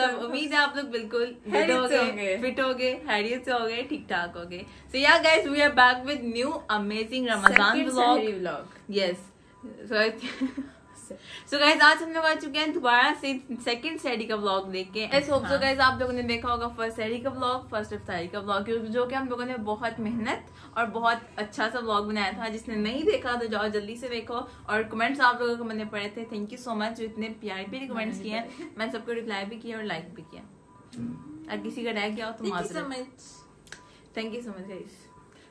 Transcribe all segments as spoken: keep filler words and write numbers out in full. सब उम्मीद है आप लोग बिल्कुल फिट हो गए फिट हो गए हैरियत से हो गए, ठीक ठाक हो गए। So yeah guys we are back with new amazing Ramzan vlog. Yes so guys आज हम लोग आ चुके हैं दोबारा से सेकंड सहरी का व्लॉग लेके। सो गाइज आप लोगों ने देखा होगा फर्स्ट सहरी का व्लॉग, फर्स्ट इफ्तारी का व्लॉग, जो कि हम लोगों ने बहुत मेहनत और बहुत अच्छा सा व्लॉग बनाया था। जिसने नहीं देखा तो जाओ जल्दी से देखो। और कमेंट्स आप लोगों को मैंने पढ़े थे, थैंक यू सो मच जो इतने प्यारे प्यारे कमेंट्स किए हैं। मैंने सबको रिप्लाई भी किया और लाइक भी किया, और किसी का रह गया हो तो माफ, thank you so much guys.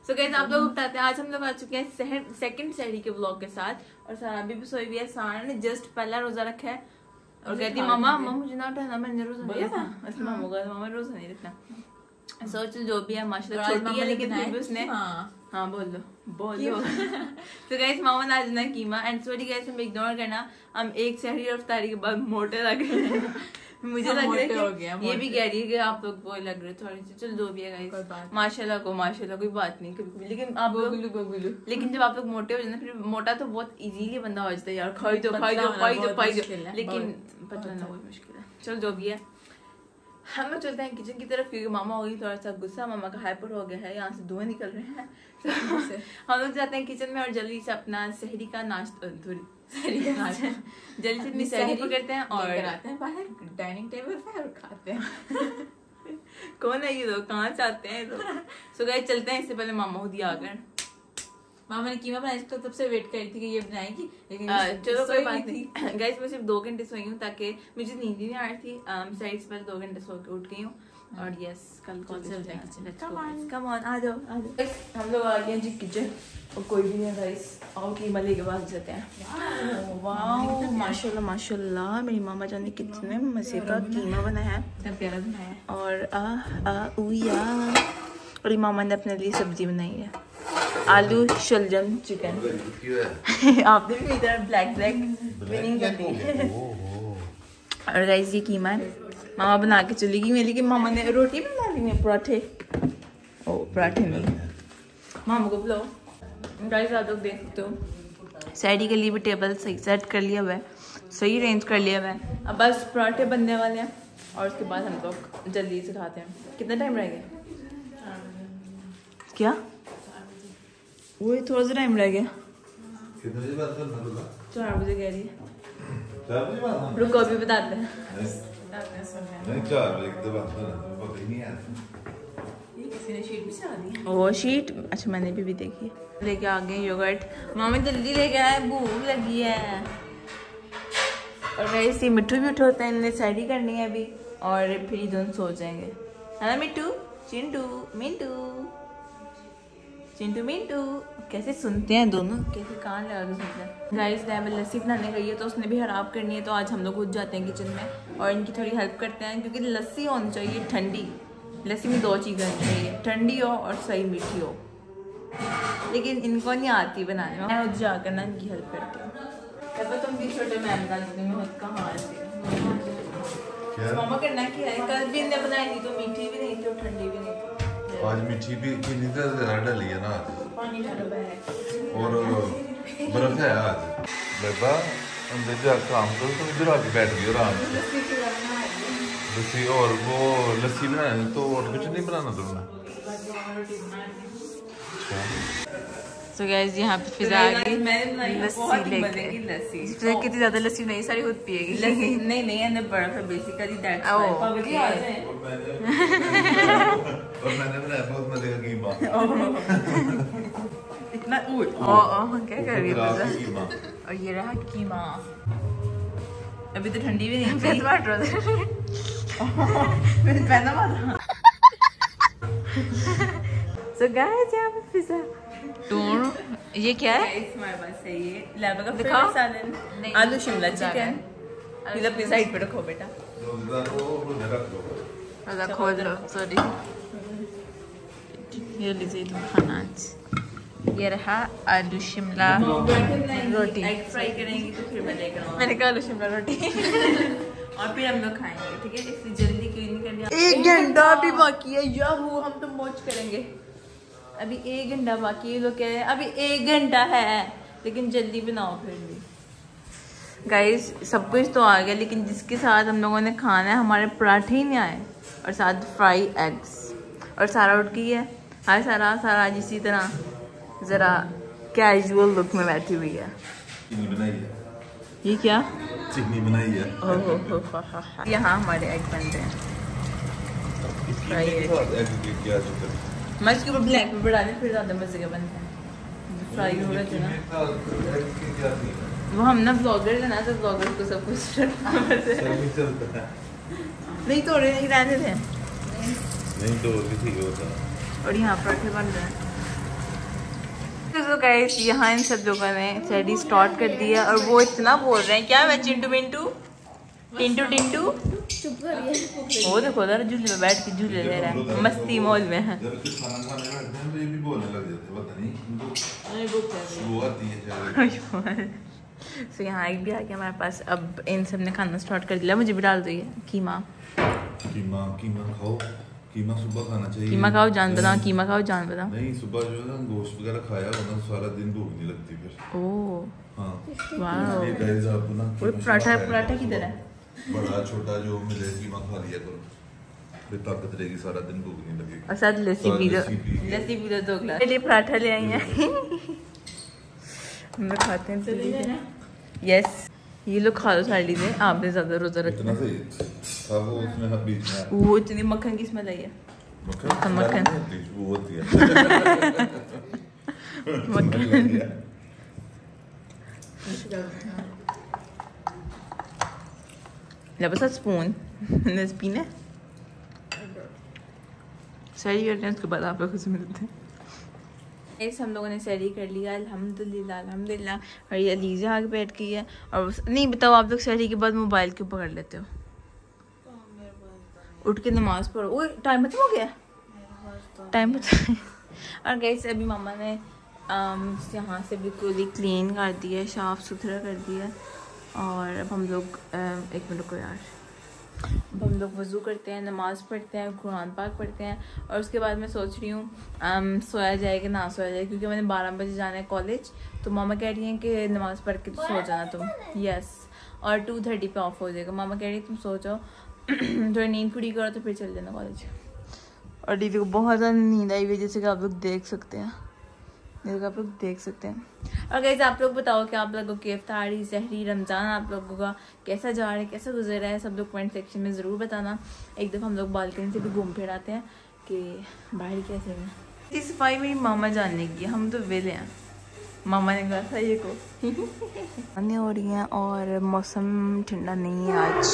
तो गाइस आप लोग बताते हैं आज हम लोग आ चुके हैं सेहर सेकंड सहरी के व्लॉग के साथ। और सारा अभी भी सोई हुई है, सारा ने जस्ट पहला रोजा रखा है और कहती मामा मामा मुझे ना उठाना, मैंने रोजा नहीं रखा, असलम होगा मामा रोजा नहीं रखना। सोच जो भी है माशाल्लाह छोटी है लेकिन फिर भी उसने हाँ बोल दो बोल दो। तो गाइस मामा ने आज ना कीमा एंड सॉरी गाइस हम इग्नोर करना, हम एक सहरी और इफ्तारी के बाद मोटे लग रहे हैं। मुझे लग रहा है ये भी कह रही है कि आप लोग वो लग रहे थोड़ी सी, चलो जो भी है गाइस माशाल्लाह को माशाल्लाह कोई बात नहीं कभी। लेकिन आप लोग लेकिन जब आप लोग मोटे हो जाते हैं, फिर मोटा तो बहुत इजीली बंदा हो जाता है यार, खाई दो खाई दो खाई दो खाई दो, लेकिन पतला बहुत मुश्किल है। चलो जो भी है हम लोग चलते हैं किचन की तरफ क्योंकि मामा हो गई थोड़ा सा गुस्सा, मामा का हाइपर हो गया है, यहाँ से धुएं निकल रहे हैं। हम लोग जाते हैं किचन में और जल्दी से अपना सहरी का नाश्ता सहरी का नाश्ता जल्दी से अपनी सहरी पकड़ते हैं और आते हैं बाहर डाइनिंग टेबल पर और खाते हैं। कौन है ये लोग, कहाँ से आते हैं? सो गाइस चलते हैं। इससे पहले मामा खुद ही आ गए, मामा ने कीमा बनाया, इसको तब से वेट करी थी कि ये बनाएगी, लेकिन चलो कोई बात नहीं। गाइस मैं सिर्फ दो घंटे सोई हूँ ताकि मुझे नींद नहीं आ रही थी, साइड से दो घंटे सो के उठ गई हूँ। और यस कल कॉल चल जाएगी, कम ऑन आ जाओ आ जाओ। हम लोग आ गए हैं जी किचन और कोई भी नहीं गाइस, और कीमा लेके भाग जाते हैं। वाह माशाल्लाह माशाल्लाह मेरी मामा जान ने कितने मजे का कीमा बनाया है। और आ आ ऊ या और मामा ने अपने लिए सब्जी बनाई है आलू शलजम चिकन। आपने भी इधर ब्लैक ब्लैक विनिंग कर दी। और गाइस ये कीमा है मामा बना के चली गई, मेरी कि मामा ने रोटी बना ली है पराठे, ओ पराठे में मामा को बुलाओ। गाइस आप लोग देख सकते हो सहरी के लिए भी टेबल सही सेट कर लिया हुआ है, सही अरेंज कर लिया हुआ है। अब बस पराठे बनने वाले हैं और उसके बाद हम लोग जल्दी से खाते हैं। कितना टाइम रह गया? क्या वही थोड़ा सा टाइम रह गया, चार बजे कह रही है, रुको अभी बताते हैं। वो शीट अच्छा मैंने भी भी देखी, लेके आ गए योगर्ट, मामा जल्दी लेके आए, भूख लगी है। और वैसे मिट्टू भी उठोते हैं, इन्हें सहरी करनी है अभी और फिर दोनों सो जाएंगे, है ना मिट्टू चिंटू मिंटू चिंटू मिंटू। कैसे सुनते हैं दोनों, कैसे कान लगा के सुनते हैं। गाइस मैं लस्सी बनाने गई है तो उसने भी हराब करनी है, तो आज हम लोग उठ जाते हैं किचन में और इनकी थोड़ी हेल्प करते हैं क्योंकि लस्सी होनी चाहिए ठंडी। लस्सी में दो चीज़ें होनी चाहिए, ठंडी हो और सही मीठी हो, लेकिन इनको नहीं आती बनाने। मैं उठ जा करना इनकी हेल्प करती हूँ। तुम भी छोटे मैम का कहाँ मामा करना क्या है, कल भी इनने बनाई थी तो मीठी भी नहीं थी और ठंडी भी नहीं थी, आज मीठी भी कितनी तरह डाली है ना, पानी और बर्फ है आज। बेबा अंदर जा काम करो तो इधर आके बैठ गई आराम से लस्सी, और वो लस्सी बनाना तो और कुछ नहीं बनाना तुमने। सो गाइस यहाँ पे फिर आ गई लस्सी लस्सी कितनी ज़्यादा लस्सी नहीं सारी खुद पिएगी, लेकिन नहीं नहीं है ना बर्फ है बेसिकली दैट्स। और मैंने बनाया बहुत मजे का कीमा, इतना ऊट ओ ओ क्या कर रही है। और ये रहा कीमा, अभी तो ठंडी भी नहीं थी मैंने पहना मारा। सो गाइस यहाँ पे पिज़्ज़ा टूर, ये क्या है हमारे पास है, ये लाबा का फेवरेट सालन आलू शिमला चिकन। पिज़्ज़ा अपनी साइड पे रखो बेटा, अगर खोल लो सॉरी ये लीजिए तुम खाना। आज ये रहा आलू शिमला रोटी, एग फ्राई करेंगे तो फिर बनेगा, मैंने कहा आलू शिमला रोटी और फिर हम लोग खाएंगे, ठीक है इसलिए जल्दी क्यों नहीं कर लिया। एक घंटा भी बाकी है या वो हम तो मौज करेंगे, अभी एक घंटा बाकी है, लोग कह रहे हैं अभी एक घंटा है लेकिन जल्दी बनाओ फिर भी। गाइस सब कुछ तो आ गया, लेकिन जिसके साथ हम लोगों ने खाना है हमारे पराठे ही नहीं आए और साथ फ्राई एग्स और सारा उठ गई है। हाय सारा सारा आज इसी तरह ज़रा कैजुअल लुक में बैठी हुई है। चीनी बनाई है। ये क्या चीनी बनाई है। ओह यहाँ हमारे एग बन रहे हैं। मैं इसके ऊपर ब्लैक पेपर डाले फिर ज़्यादा मज़े का बनता है। फ्राई हो रहा था ना वो, हम ना ब्लॉगर है ना तो ब्लॉगर को सब कुछ चलता है। नहीं तो नहीं रहने थे नहीं तो किसी को होता। और यहाँ पराठे बन रहे हैं। तो गाइस यहाँ इन सब लोगों ने स्टडी स्टार्ट कर दिया और वो इतना बोल रहे हैं क्या मैं चिंटू मिंटू टिंटू टिंटू वो देखो उधर झूले में बैठ के झूले ले रहा है मस्ती मौज में है। तो यहाँ एक भी आ गया हमारे पास। अब इन सब ने खाना स्टार्ट कर दिया। मुझे भी डाल दो ये कीमा कीमा कीमा खाओ कीमा सुबह खाना चाहिए। कीमा खाओ जान बता कीमा खाओ जान बता नहीं सुबह जो है ना गोश्त वगैरह खाया वरना सारा दिन भूख नहीं लगती फिर। ओह हां वाओ ये गाइस आपको ना पराठा पराठा किधर है बड़ा छोटा जो मिले कीमा खा लिया करो फिर ताकत रहेगी सारा दिन भूख नहीं लगेगी। और साथ लस्सी पी लो लस्सी पी लो दो गिलास। चलिए पराठा ले आई हैं हम लोग खाते हैं। चलिए यस yes. ये लोग खा लो साड़ी में आपने ज्यादा रोजा रखना है। वो इतनी मक्खन की स्मेल आई है मक्खन मक्खन वो होती है मक्खन। बस स्पून नजबीन है सही करते हैं उसके बाद आप लोग उसमें मिलते हैं। इस हम लोगों ने सहरी कर लिया अल्हम्दुलिल्लाह अल्हम्दुलिल्लाह। और ये अलीजा आगे बैठ गई है। और नहीं बताओ आप लोग सहरी के बाद मोबाइल क्यों पकड़ लेते हो? उठ के नमाज पढ़ो। ओए टाइम खत्म हो गया टाइम खत्म। और गैस अभी मामा ने यहाँ से बिल्कुल ही क्लीन कर दिया साफ़ सुथरा कर दिया। और अब हम लोग एक मिनट को यार अब हम लोग वज़ू करते हैं नमाज़ पढ़ते हैं कुरान पाक पढ़ते हैं। और उसके बाद मैं सोच रही हूँ सोया जाए कि ना सोया जाए क्योंकि मैंने बारह बजे जाना है कॉलेज। तो मामा कह रही हैं कि नमाज़ पढ़ के तो सो जाना तुम। यस और टू थर्टी पे ऑफ हो जाएगा। मामा कह रही है तुम सो जाओ थोड़ी नींद पूरी करो तो फिर चल देना कॉलेज। और दीदी को बहुत ज़्यादा नींद आई हुई जैसे कि आप लोग देख सकते हैं आप लोग देख सकते हैं। और गाइस आप लोग बताओ कि आप लोगों की इफ्तारी सहरी रमज़ान आप लोगों का कैसा जा रहा है कैसा गुजर रहा है सब लोग कमेंट सेक्शन में ज़रूर बताना। एक दफ़ा हम लोग बालकनी से भी घूम फिर आते हैं कि बाहर कैसे हैं। इतनी सफाई मेरी मामा जानने की हम तो वेले हैं मामा ने कहा था ये को खाने हो रही हैं। और मौसम ठंडा नहीं है आज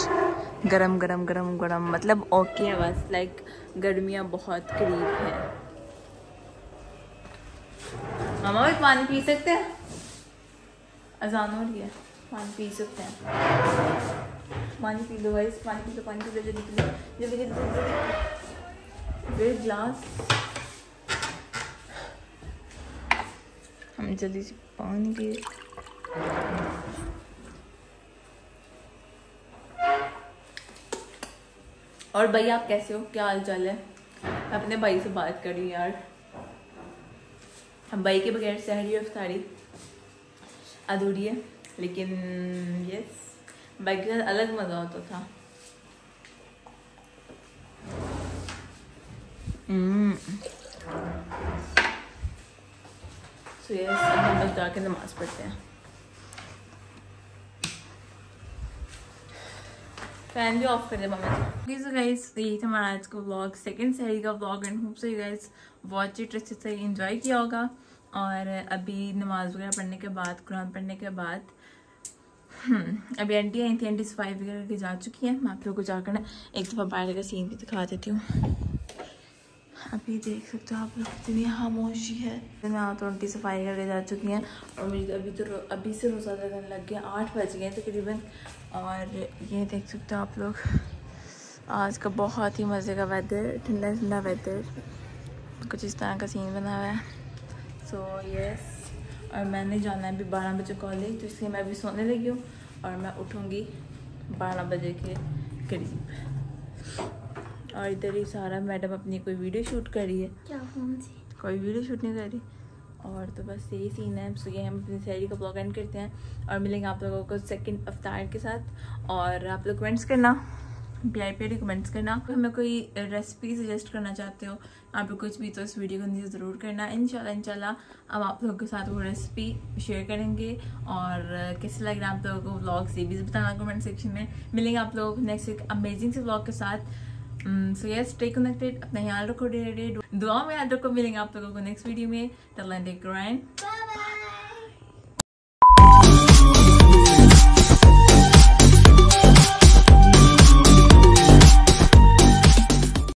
गरम गरम गरम गरम मतलब ओके है बस लाइक गर्मियाँ बहुत करीब हैं। मामा भाई पानी पी सकते हैं अजान हो रही है पानी पी सकते हैं। पानी पी लो भाई पानी पी लो पानी पी लो जल्दी पी लो जल्दी जल्दी जल्दी डेढ़ गिलास। हम जल्दी से पानी पी और भाई आप कैसे हो क्या हाल चाल है? मैं अपने भाई से बात कर रही यार हम भाई के बगैर सहरी और इफ्तारी अधूरी है। लेकिन यस भाई के साथ अलग मज़ा होता था। सो यस हम लोग जाके नमाज पढ़ते हैं। फैन भी ऑफ कर दे मम्मी। ओके सो गाइस यही था हमारा आज का व्लॉग सेकंड सहरी का vlog and hope so you guys watch it अच्छे से एंजॉय किया होगा। और अभी नमाज वगैरह पढ़ने के बाद कुरान पढ़ने के बाद अभी आंटी आई थी आंटी सफाई वगैरह के जा चुकी हैं। मैं आप लोगों को जाकर ना एक दफ़ा बाहर का सीन भी दिखा देती हूँ। अभी देख सकते हो आप लोग इतनी खामोशी है। मैं आप तो उनकी सफाई करके जा चुकी हैं और मुझे अभी तो अभी से रोज़ा लगने लग गया आठ बज गए तकरीबन। और ये देख सकते हो आप लोग आज का बहुत ही मज़े का वेदर ठंडा ठंडा वेदर कुछ इस तरह का सीन बना हुआ है। सो यस और मैंने जाना है अभी बारह बजे कॉलेज तो इसलिए मैं अभी सोने लगी हूँ और मैं उठूँगी बारह बजे के करीब। और इधर ही सारा मैडम अपनी कोई वीडियो शूट कर रही है क्या फोन से कोई वीडियो शूट नहीं कर रही। और तो बस यही सीन है। सो ये हम अपनी सहरी का ब्लॉग एंड करते हैं और मिलेंगे आप लोगों को सेकंड अफ्तार के साथ। और आप लोग कमेंट्स करना, वी आई पी कमेंट्स करना, हमें कोई रेसिपी सजेस्ट करना चाहते हो आप लोग कुछ भी, तो इस वीडियो को नीचे ज़रूर करना। इंशाल्लाह इंशाल्लाह अब आप लोगों के साथ वो रेसिपी शेयर करेंगे। और कैसे लग रहा है आप लोगों को व्लॉग्स ये भी बताना कमेंट सेक्शन में। मिलेंगे आप लोगों को नेक्स्ट एक अमेजिंग से व्लॉग के साथ। सो यस, स्टे कनेक्टेड, अपना ख्याल रखो, डे डे दुआ में याद रखो। मिलेंगे आप लोगों को नेक्स्ट वीडियो में। Till then take care.